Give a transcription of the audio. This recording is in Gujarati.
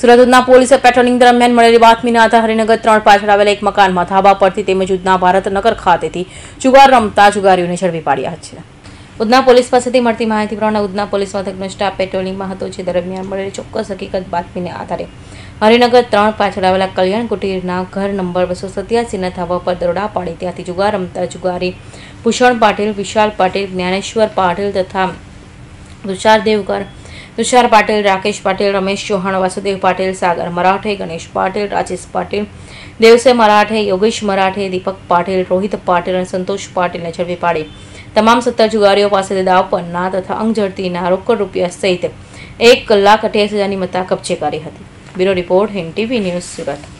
સુરતના પોલીસે પેટ્રોલિંગ દરમિયાન મળેલી બાતમીના આધારે હરિનગર 3 પાછળ આવેલા એક મકાનમાં ધાબા પરથી તેમજ ઉધના ભારત નગર ખાતેથી જુગાર રમતા જુગારીઓને ઝડપી પાડ્યા છે. ઉધના પોલીસ પાસેથી મળતી માહિતી પ્રમાણે ઉધના પોલીસ મથકનો સ્ટાફ પેટ્રોલિંગમાં હતો, જે દરમિયાન મળેલી ચોક્કસ હકીકત બાતમીને આધારે હરિનગર 3 પાછળ આવેલા કલ્યાણ કુટીરના ઘર નંબર 287ના ધાબા પર દરોડા પાડી ત્યાંથી જુગાર રમતા જુગારી ભૂષણ પાટીલ, વિશાલ પાટીલ, જ્ઞાનેશ્વર પાટીલ તથા તુષાર દેવકર, તુષાર પાટીલ, રાકેશ પાટીલ, રમેશ ચૌહાણ, વાસુદેવ પાટીલ, સાગર મરાઠે, ગણેશ પાટીલ, રાજેશ પાટીલ, દેવસે મરાઠે, યોગેશ મરાઠે, દીપક પાટીલ, રોહિત પાટીલ અને સંતોષ પાટીલને ઝડપી પાડી તમામ 17 જુગારીઓ પાસેથી દાવ પરના તથા અંગ ઝડતીના રોકડ રૂપિયા સહિત 1,28,000ની મત્તા કબજે કરી હતી. Bureau report, Hind TV news, Surat.